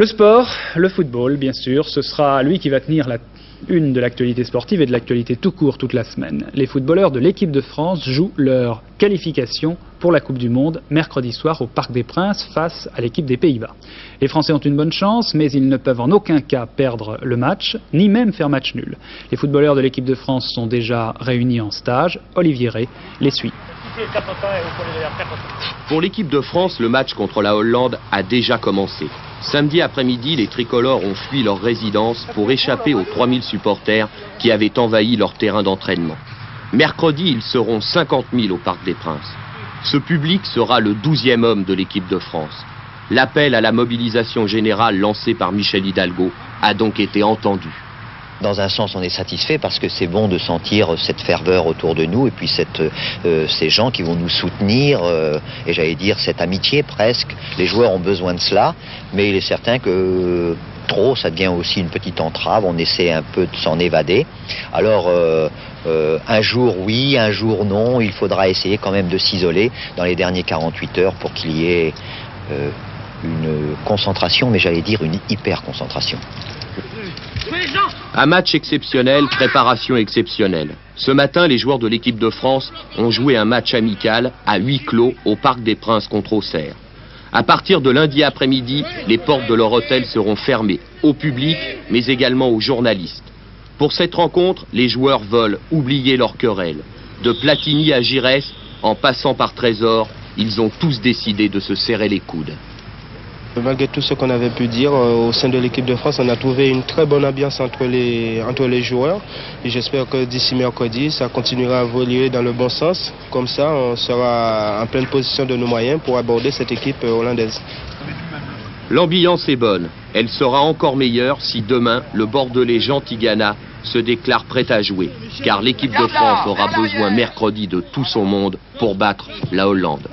Le sport, le football, bien sûr, ce sera lui qui va tenir la une de l'actualité sportive et de l'actualité tout court toute la semaine. Les footballeurs de l'équipe de France jouent leur qualification pour la Coupe du Monde mercredi soir au Parc des Princes face à l'équipe des Pays-Bas. Les Français ont une bonne chance, mais ils ne peuvent en aucun cas perdre le match, ni même faire match nul. Les footballeurs de l'équipe de France sont déjà réunis en stage. Olivier Rey les suit. Pour l'équipe de France, le match contre la Hollande a déjà commencé. Samedi après-midi, les tricolores ont fui leur résidence pour échapper aux 3000 supporters qui avaient envahi leur terrain d'entraînement. Mercredi, ils seront 50 000 au Parc des Princes. Ce public sera le 12e homme de l'équipe de France. L'appel à la mobilisation générale lancé par Michel Hidalgo a donc été entendu. Dans un sens, on est satisfait parce que c'est bon de sentir cette ferveur autour de nous et puis ces gens qui vont nous soutenir et j'allais dire cette amitié presque. Les joueurs ont besoin de cela, mais il est certain que trop, ça devient aussi une petite entrave. On essaie un peu de s'en évader. Alors, un jour oui, un jour non, il faudra essayer quand même de s'isoler dans les derniers 48 heures pour qu'il y ait une concentration, mais j'allais dire une hyper-concentration. Un match exceptionnel, préparation exceptionnelle. Ce matin, les joueurs de l'équipe de France ont joué un match amical à huis clos au Parc des Princes contre Auxerre. À partir de lundi après-midi, les portes de leur hôtel seront fermées, au public, mais également aux journalistes. Pour cette rencontre, les joueurs veulent oublier leur querelle. De Platini à Giresse, en passant par Trésor, ils ont tous décidé de se serrer les coudes. Malgré tout ce qu'on avait pu dire, au sein de l'équipe de France, on a trouvé une très bonne ambiance entre les joueurs. Et j'espère que d'ici mercredi, ça continuera à évoluer dans le bon sens. Comme ça, on sera en pleine position de nos moyens pour aborder cette équipe hollandaise. L'ambiance est bonne. Elle sera encore meilleure si demain, le Bordelais Jean Tigana se déclare prêt à jouer. Car l'équipe de France aura besoin mercredi de tout son monde pour battre la Hollande.